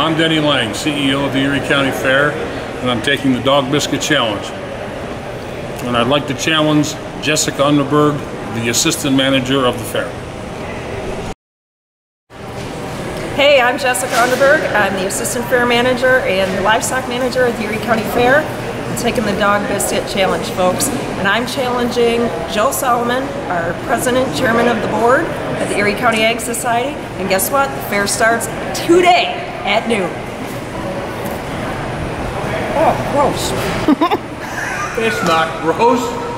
I'm Denny Lang, CEO of the Erie County Fair, and I'm taking the Dog Biscuit Challenge. And I'd like to challenge Jessica Underberg, the Assistant Manager of the Fair. Hey, I'm Jessica Underberg. I'm the Assistant Fair Manager and Livestock Manager at the Erie County Fair. I'm taking the Dog Biscuit Challenge, folks. And I'm challenging Joe Solomon, our President, Chairman of the Board at the Erie County Ag Society. And guess what? The fair starts today. At noon. Oh, gross. It's not gross.